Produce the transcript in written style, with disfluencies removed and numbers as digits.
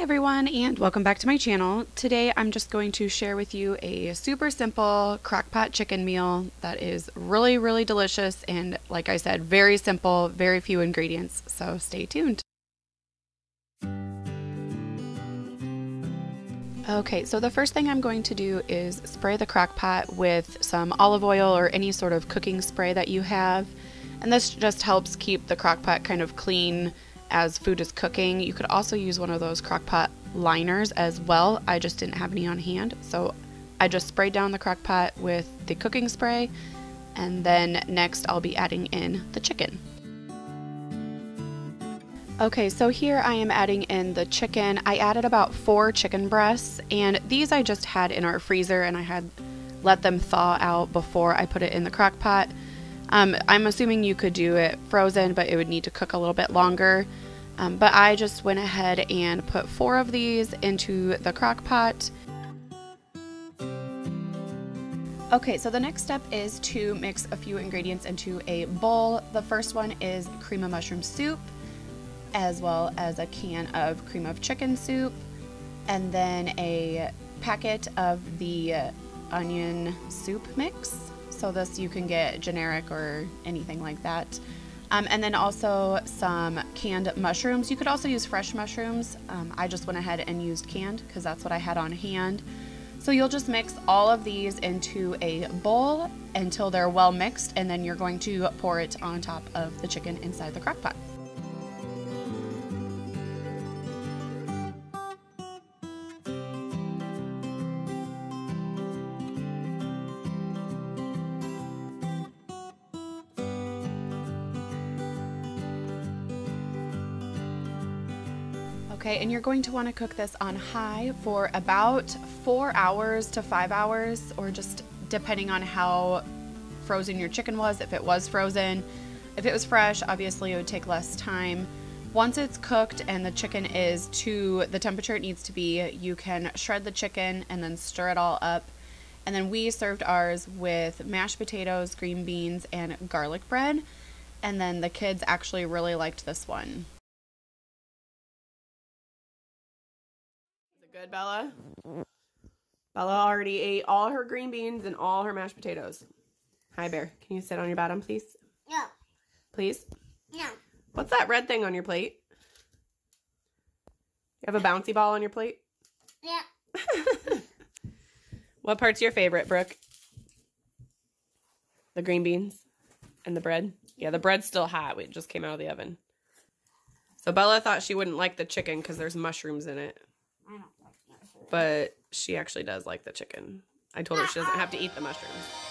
Hi everyone, and welcome back to my channel. Today I'm just going to share with you a super simple crock pot chicken meal that is really delicious, and like I said, very simple, very few ingredients, so stay tuned. Okay, so the first thing I'm going to do is spray the crock pot with some olive oil or any sort of cooking spray that you have, and this just helps keep the crock pot kind of clean as food is cooking. You could also use one of those crock pot liners as well. I just didn't have any on hand, so I just sprayed down the crock pot with the cooking spray, and then next I'll be adding in the chicken. Okay, so here I am adding in the chicken. I added about 4 chicken breasts, and these I just had in our freezer, and I had let them thaw out before I put it in the crock pot. I'm assuming you could do it frozen, but it would need to cook a little bit longer. But I just went ahead and put 4 of these into the crock pot. Okay, so the next step is to mix a few ingredients into a bowl. The first one is cream of mushroom soup, as well as a can of cream of chicken soup, and then a packet of the onion soup mix. So this you can get generic or anything like that. And then also some canned mushrooms. You could also use fresh mushrooms. I just went ahead and used canned because that's what I had on hand. So you'll just mix all of these into a bowl until they're well mixed, and then you're going to pour it on top of the chicken inside the crock pot. Okay, and you're going to want to cook this on high for about 4 hours to 5 hours, or just depending on how frozen your chicken was. If it was frozen, if it was fresh, obviously it would take less time. Once it's cooked and the chicken is to the temperature it needs to be, you can shred the chicken and then stir it all up. And then we served ours with mashed potatoes, green beans, and garlic bread. And then the kids actually really liked this one. Good, Bella. Bella already ate all her green beans and all her mashed potatoes. Hi, Bear. Can you sit on your bottom, please? No. Please? No. What's that red thing on your plate? You have a bouncy ball on your plate? Yeah. What part's your favorite, Brooke? The green beans and the bread? Yeah, the bread's still hot. It just came out of the oven. So Bella thought she wouldn't like the chicken because there's mushrooms in it. I don't like mushrooms. But she actually does like the chicken. I told her she doesn't have to eat the mushrooms.